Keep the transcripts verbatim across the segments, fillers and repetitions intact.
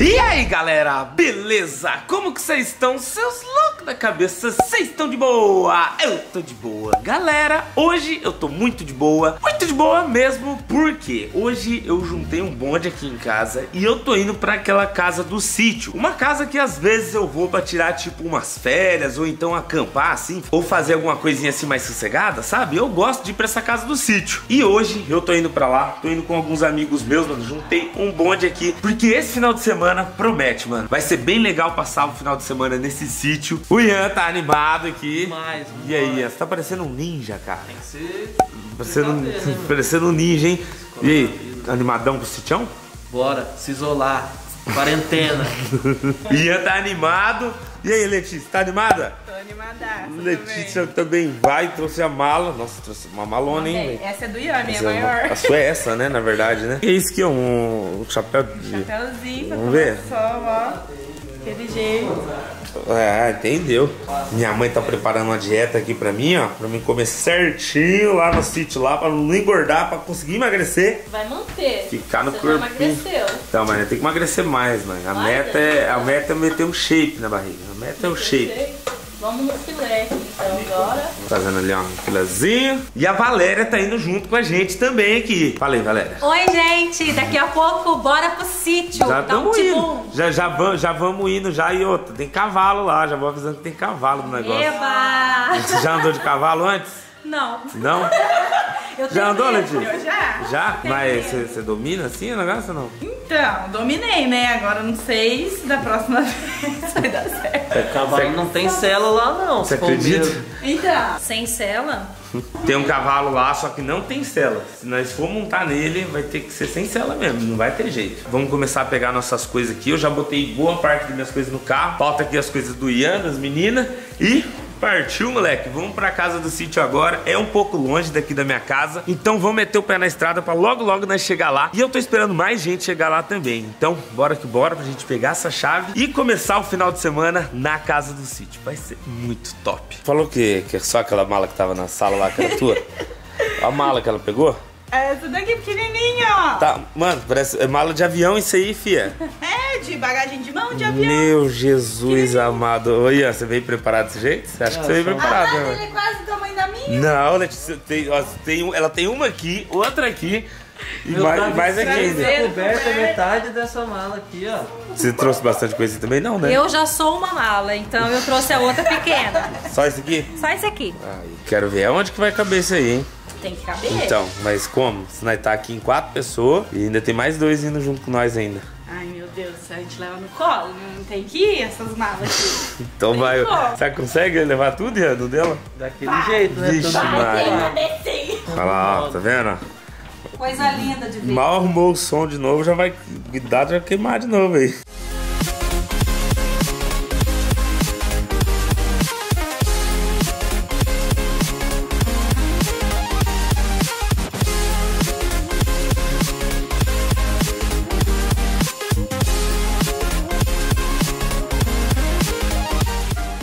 E aí galera, beleza? Como que vocês estão? Seus loucos da cabeça, vocês estão de boa? Eu tô de boa. Galera, hoje eu tô muito de boa, muito de boa mesmo, porque hoje eu juntei um bonde aqui em casa e eu tô indo pra aquela casa do sítio. Uma casa que às vezes eu vou pra tirar tipo umas férias ou então acampar assim, ou fazer alguma coisinha assim mais sossegada, sabe? Eu gosto de ir pra essa casa do sítio. E hoje eu tô indo pra lá, tô indo com alguns amigos meus, mano, juntei um bonde aqui, porque esse final de semana promete, mano. Vai ser bem legal passar o final de semana nesse sítio. O Ian tá animado aqui. Demais, e aí, Ian, você tá parecendo um ninja, cara. Tem que ser... Parecendo, um... Né, parecendo um ninja, hein? E aí, animadão pro sitião? Bora, se isolar. Quarentena. Ian tá animado. E aí, Letícia, tá animada? Tô animada. Letícia também. também vai, trouxe a mala. Nossa, trouxe uma malona, hein? Okay. Essa é do Ian, minha maior. É a sua é essa, né? Na verdade, né? Que isso que é um chapéu de... Um chapéuzinho pra tomar sol, ó. Aquele jeito. Ah, entendeu. Minha mãe tá preparando uma dieta aqui pra mim, ó. Pra mim comer certinho lá no sítio, lá. Pra não engordar, pra conseguir emagrecer. Vai manter. Ficar no corpo. Então, mas tem que emagrecer mais, mano. A meta, é, a meta é meter um shape na barriga. A meta é o shape. Vamos no filé, então, agora. Fazendo ali, ó, um filezinho. E a Valéria tá indo junto com a gente também aqui. Falei, Valéria. Oi, gente. Daqui a pouco, bora pro sítio. Já estamos indo. Já, já, já vamos indo, já. E outra, tem cavalo lá. Já vou avisando que tem cavalo no negócio. Eba! Você já andou de cavalo antes? Não. Não? Eu já andou, Letícia? Eu já. Já? Tem Mas você domina assim o negócio ou não? Então, dominei, né? Agora não sei se da próxima vez vai dar certo. É, cavalo cê... não tem sela lá, não. Você acredita? Mesmo. Então, sem sela? Tem um cavalo lá, só que não tem sela. Se nós for montar nele, vai ter que ser sem sela mesmo, não vai ter jeito. Vamos começar a pegar nossas coisas aqui. Eu já botei boa parte das minhas coisas no carro. Falta aqui as coisas do Ian, das meninas. E... partiu, moleque. Vamos pra casa do sítio agora. É um pouco longe daqui da minha casa. Então vamos meter o pé na estrada pra logo, logo nós chegar lá. E eu tô esperando mais gente chegar lá também. Então, bora que bora pra gente pegar essa chave e começar o final de semana na casa do sítio. Vai ser muito top. Falou que, que só aquela mala que tava na sala lá, que era tua? A mala que ela pegou? É essa daqui, pequenininha, ó. Tá, mano, parece é mala de avião isso aí, fia. É, de bagagem de mão, de avião. Meu Jesus amado. Ô, Ian, você veio preparado desse jeito? Você acha que você veio preparado, né? Ele é quase do tamanho da minha. Não, Letícia, tem, ó, tem, ela tem uma aqui, outra aqui. E Meu mais, mais aqui ainda. Né? Coberta metade dessa mala aqui, ó. Você trouxe bastante coisa também, não, né? Eu já sou uma mala, então eu trouxe a outra pequena. Só isso aqui? Só isso aqui. Ah, quero ver aonde que vai caber isso aí, hein? Tem que caber. Então, mas como? Se nós tá aqui em quatro pessoas e ainda tem mais dois indo junto com nós ainda. Ai, meu Deus, a gente leva no colo, não tem que ir essas malas aqui. Então tem vai. Colo. Você consegue levar tudo, Ian, do dela? Daquele vai. jeito, né? Vixe, vai. Olha lá, ó, tá vendo? Coisa linda de ver. Mal arrumou o som de novo, já vai. Cuidado, já vai queimar de novo aí.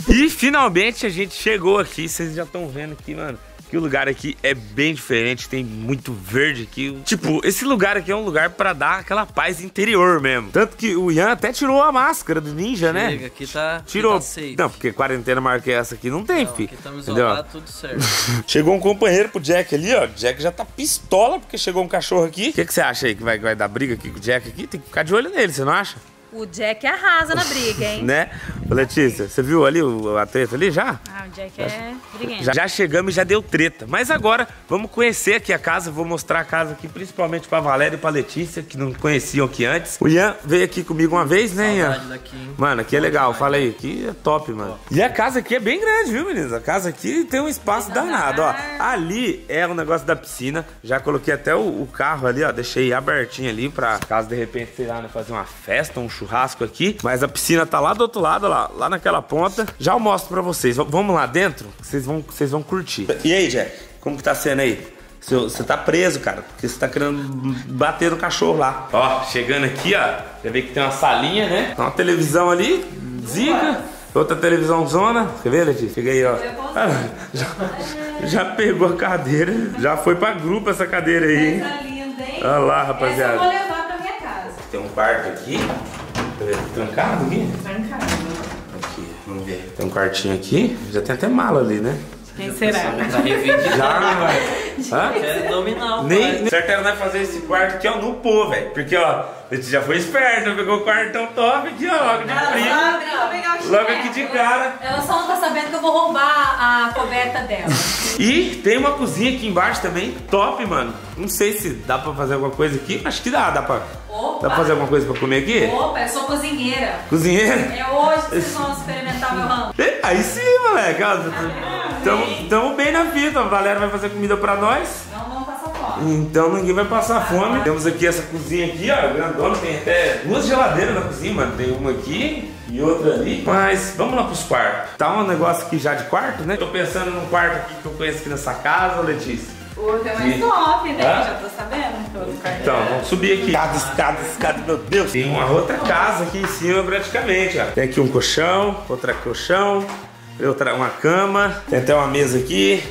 E finalmente a gente chegou aqui, vocês já estão vendo aqui, mano, que o lugar aqui é bem diferente, tem muito verde aqui. Tipo, esse lugar aqui é um lugar pra dar aquela paz interior mesmo. Tanto que o Ian até tirou a máscara do ninja, Chega, né? Chega, aqui tá, tirou. Aqui tá safe. Não, porque quarentena maior que essa aqui não tem, não, filho. Aqui estamos isolados, tudo certo. Chegou um companheiro pro Jack ali, ó. O Jack já tá pistola porque chegou um cachorro aqui. O que, que você acha aí que vai, vai dar briga aqui com o Jack aqui? Tem que ficar de olho nele, você não acha? O Jack arrasa na briga, hein? Né? Ô, Letícia, você viu ali o, a treta ali já? Ah, o Jack é briguento. Já, já chegamos e já deu treta. Mas agora, vamos conhecer aqui a casa. Vou mostrar a casa aqui, principalmente pra Valéria e pra Letícia, que não conheciam aqui antes. O Ian veio aqui comigo uma vez, né, Ian? Daqui, hein? Mano, aqui é legal. Fala aí, aqui é top, mano. E a casa aqui é bem grande, viu, meninas? A casa aqui tem um espaço danado, ó. Ali é o negócio da piscina. Já coloquei até o, o carro ali, ó. Deixei abertinho ali pra caso, de repente, sei lá, fazer uma festa, um churrasco. Churrasco aqui, mas a piscina tá lá do outro lado, lá, lá naquela ponta. Já eu mostro pra vocês. Vamos lá dentro, vocês vão, vocês vão curtir. E aí, Jack? Como que tá sendo aí? Você tá preso, cara, porque você tá querendo bater no cachorro lá. Ó, chegando aqui, ó, já vê que tem uma salinha, né? Tem uma televisão ali, zica, outra televisão zona. Quer ver, Letícia? Chega aí, ó. Ah, já, já pegou a cadeira, já foi pra grupo essa cadeira aí, hein? Olha lá, rapaziada. Essa eu vou levar pra minha casa. Tem um quarto aqui. Trancado aqui? Trancado. Aqui, vamos ver. Tem um quartinho aqui, já tem até mala ali, né? Quem será? Já, velho. Dominar o quarto. Certo era nós fazer esse quarto aqui, ó, no pô, velho. Porque, ó, a gente já foi esperto, pegou o quartão top aqui, ó, logo de frio. Logo aqui de cara. Ela só não tá sabendo que eu vou roubar a coberta dela. E tem uma cozinha aqui embaixo também, top, mano. Não sei se dá pra fazer alguma coisa aqui, acho que dá, dá pra... Opa. Dá pra fazer alguma coisa pra comer aqui? Opa, eu sou cozinheira. Cozinheira? É hoje que vocês vão experimentar meu ramo. Aí sim, moleque, ó. Estamos bem na vida, a galera vai fazer comida pra nós. Não vamos passar fome. Então ninguém vai passar fome. Temos aqui essa cozinha aqui, ó, grandona, tem até duas geladeiras na cozinha, mano. Tem uma aqui e outra ali. Mas vamos lá pros quartos. Tá um negócio aqui já de quarto, né? Tô pensando num quarto aqui que eu conheço aqui nessa casa, Letícia. O teu é top, né? Ah? Já tô sabendo. Então, vamos subir aqui. Escada, escada, escada, meu Deus. Tem uma outra casa aqui em cima praticamente, ó. Tem aqui um colchão, outra colchão. Eu trago uma cama, tem até uma mesa aqui.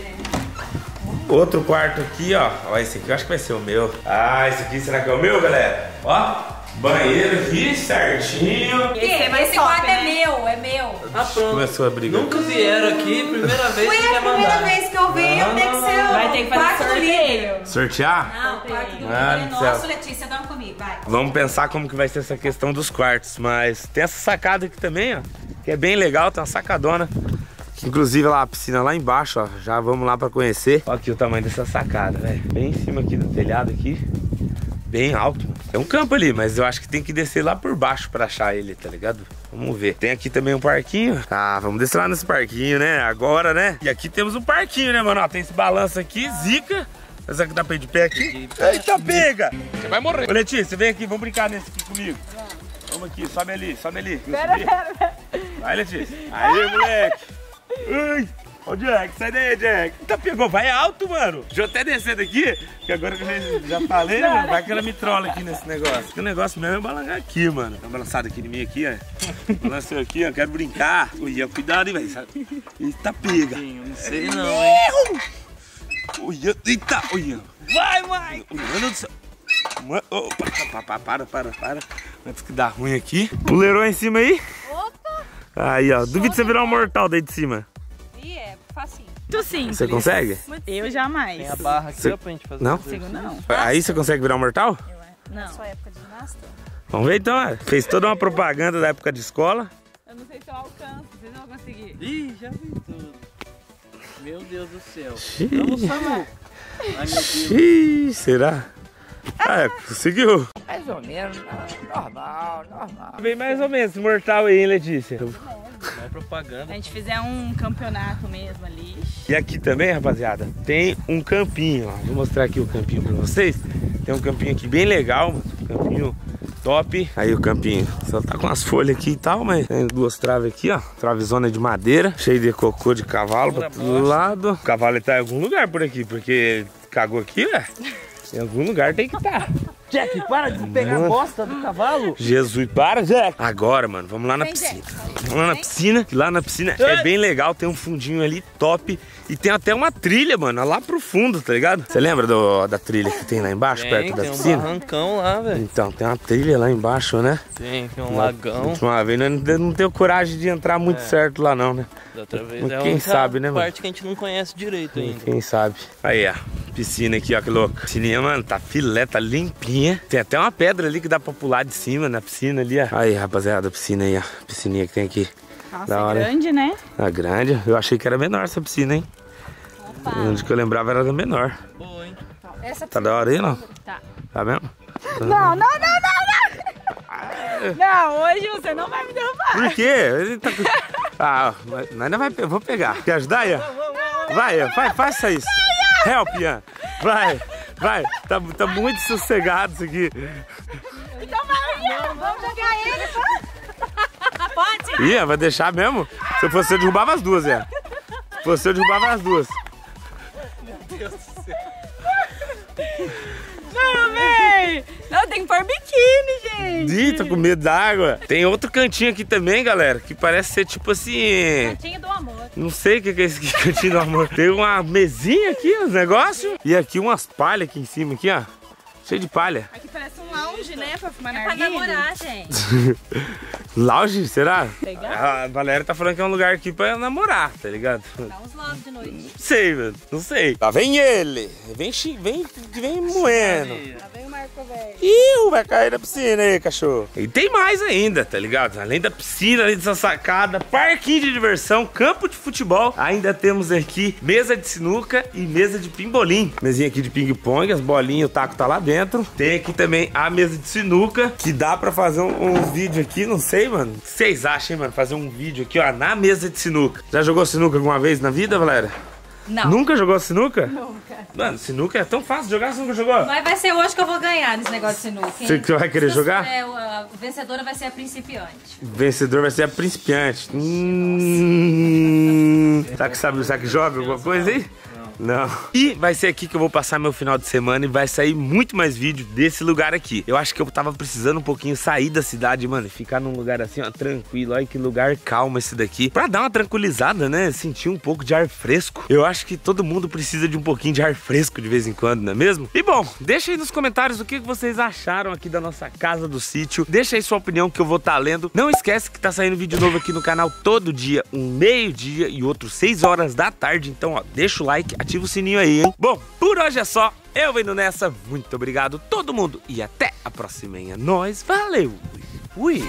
Outro quarto aqui, ó. Ó, esse aqui eu acho que vai ser o meu. Ah, esse aqui será que é o meu, galera? Ó, banheiro aqui, certinho. Esse, mas esse quarto é meu, é meu. Ah, pronto. Começou a briga. Nunca vieram aqui, primeira vez que eu Foi a primeira vez que eu venho, tem que ser o Vai ter que fazer sorteio. Sortear? Não, o quarto do ah, é nosso, Letícia, dorme comigo, vai. Vamos pensar como que vai ser essa questão dos quartos, mas tem essa sacada aqui também, ó. Que é bem legal, tem uma sacadona. Inclusive lá a piscina lá embaixo, ó. Já vamos lá pra conhecer. Olha aqui o tamanho dessa sacada, velho. Bem em cima aqui do telhado aqui. Bem alto. É um campo ali, mas eu acho que tem que descer lá por baixo pra achar ele, tá ligado? Vamos ver. Tem aqui também um parquinho. Ah, vamos descer lá nesse parquinho, né? Agora, né? E aqui temos um parquinho, né, mano? Ó, tem esse balanço aqui, zica. Será que dá pra ir de pé aqui? Eita, pega! Você vai morrer. Ô, Letícia, vem aqui, vamos brincar nesse aqui comigo. Vamos aqui, sobe ali, sobe ali. Pera, pera, pera. Vai, Letícia. Aí, moleque. Ai, ô Jack, sai daí, Jack. Tá pegou, vai alto, mano. Deixa eu até descer daqui, que agora que eu já falei, né, mano? Vai que ela me trola aqui nesse negócio. Que o negócio mesmo é balançar aqui, mano. Tá balançado aqui em mim, aqui, ó. Balançou aqui, ó, quero brincar. Ui, cuidado, hein, velho. Eita, pega. Não sei não, hein. Ui, eita, ui. Vai, mãe. Mano do céu. Opa, para, para, para. Antes que dá ruim aqui. Puleirou em cima aí. Aí, ó, duvido de você virar um mortal daí de cima. E é, facinho. Tu sim. Você consegue? Eu jamais. Tem a barra aqui, ó, pra gente fazer. Não? Consigo, não. Aí você consegue virar um mortal? Eu é. Não. Só época de ginástica. Vamos ver então, ó. Fez toda uma propaganda da época de escola. Eu não sei se eu alcanço, vocês não vão conseguir. Ih, já vi tudo. Meu Deus do céu. Vamos chamar. Ai, meu Deus. Ih, será? Ah, é, conseguiu. Mais ou menos, normal, normal. Bem mais ou menos mortal aí, hein, Letícia? Não é propaganda. Se a gente fizer um campeonato mesmo ali. E aqui também, rapaziada, tem um campinho, ó. Vou mostrar aqui o campinho pra vocês. Tem um campinho aqui bem legal, um campinho top. Aí o campinho só tá com as folhas aqui e tal, mas tem duas traves aqui, ó. Travezona de madeira, cheio de cocô de cavalo pra todo lado. O cavalo tá em algum lugar por aqui, porque cagou aqui, né? Em algum lugar tem que estar. Jack, para de pegar a bosta do cavalo. Jesus, para, Jack. Agora, mano, vamos lá na piscina. Vamos lá na piscina, que lá na piscina é bem legal. Tem um fundinho ali top. E tem até uma trilha, mano, lá pro fundo, tá ligado? Você lembra do, da trilha que tem lá embaixo, tem, perto da piscina? Tem um barrancão lá, velho. Então, tem uma trilha lá embaixo, né? Tem, tem um uma, lagão. A última vez, não, não tenho coragem de entrar muito é. certo lá não, né? Da outra vez Mas, é quem sabe, né, mano? Parte que a gente não conhece direito ainda. Quem sabe. Aí, ó, piscina aqui, ó, que louco. Piscininha, mano, tá filé, tá limpinha. Tem até uma pedra ali que dá pra pular de cima na piscina ali, ó. Aí, rapaziada, a piscina aí, ó. Piscininha que tem aqui. Nossa, da hora. É grande, né? É grande. Eu achei que era menor essa piscina, hein? Opa. Onde que eu lembrava era da menor. Boa, hein? Essa tá da hora aí, não? Tá. Tá mesmo? Não, não, não, não, não! Não, hoje você não vai me derrubar. Por quê? Tá... Ah, nós não vai... Eu vou pegar. Quer ajudar, Ian? Vai, Ian. Vai, faça isso. Não, Help, Ian. Vai, vai. Tá, tá muito sossegado isso aqui. Então vai, Ian. Vamos jogar ele, vai. Pode? Ia, vai deixar mesmo? Se eu fosse, eu derrubava as duas, é. Se fosse, eu derrubava as duas. Meu Deus. acredito, com medo d'água. Tem outro cantinho aqui também, galera, que parece ser tipo assim... Cantinho do amor. Não sei o que é esse aqui, cantinho do amor. Tem uma mesinha aqui, os negócios. E aqui umas palhas aqui em cima, aqui, ó. Cheio de palha. Aqui parece um lounge, né? Pra fumar narguilha. É pra namorar, gente. Lounge, será? Legal. A galera tá falando que é um lugar aqui pra namorar, tá ligado? Dá uns love de noite. Não sei, velho. Não sei. Lá vem ele. Vem, vem, vem moendo. Lá vem o Marco, velho. Ih, vai cair na piscina aí, cachorro. E tem mais ainda, tá ligado? Além da piscina, além dessa sacada, parquinho de diversão, campo de futebol, ainda temos aqui mesa de sinuca e mesa de pimbolim. Mesinha aqui de ping-pong, as bolinhas, o taco tá lá dentro. Tem aqui também a mesa de sinuca, que dá pra fazer um, um vídeo aqui, não sei, mano. O que vocês acham, hein, mano? Fazer um vídeo aqui, ó, na mesa de sinuca. Já jogou sinuca alguma vez na vida, Valéria? Não. Nunca jogou sinuca? Nunca. Mano, sinuca é tão fácil de jogar, você nunca jogou? Mas vai ser hoje que eu vou ganhar nesse negócio de sinuca, hein? Você que vai querer Se jogar? É, a vencedora vai ser a principiante. O vencedor vai ser a principiante. Hum, será que sabe, será que joga alguma coisa aí? Não. E vai ser aqui que eu vou passar meu final de semana e vai sair muito mais vídeo desse lugar aqui. Eu acho que eu tava precisando um pouquinho sair da cidade, mano, e ficar num lugar assim, ó, tranquilo. Olha que lugar calmo esse daqui. Pra dar uma tranquilizada, né? Sentir um pouco de ar fresco. Eu acho que todo mundo precisa de um pouquinho de ar fresco de vez em quando, não é mesmo? E bom, deixa aí nos comentários o que vocês acharam aqui da nossa casa do sítio. Deixa aí sua opinião que eu vou estar lendo. Não esquece que tá saindo vídeo novo aqui no canal todo dia, um meio-dia e outro seis horas da tarde. Então, ó, deixa o like, ativa o sininho aí, hein? Bom, por hoje é só. Eu vou indo nessa. Muito obrigado todo mundo. E até a próxima, hein? É nóis. Valeu. Fui.